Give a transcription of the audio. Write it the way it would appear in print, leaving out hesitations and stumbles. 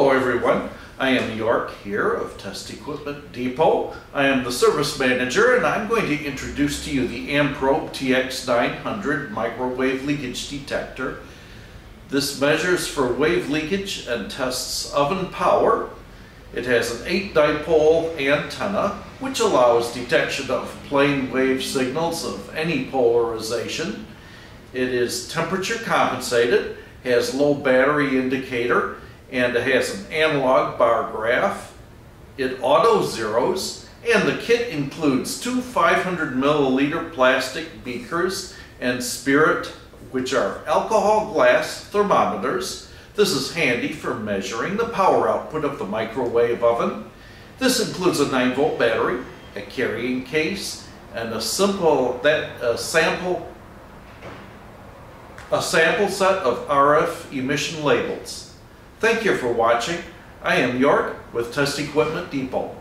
Hello everyone, I am York here of Test Equipment Depot. I am the service manager and I'm going to introduce to you the Amprobe TX900 microwave leakage detector. This measures for wave leakage and tests oven power. It has an 8-dipole antenna which allows detection of plane wave signals of any polarization. It is temperature compensated, has low battery indicator, and it has an analog bar graph. It auto zeros, and the kit includes two 500 milliliter plastic beakers and spirit, which are alcohol glass thermometers. This is handy for measuring the power output of the microwave oven. This includes a 9-volt battery, a carrying case, and a sample set of RF emission labels. Thank you for watching. I am York with Test Equipment Depot.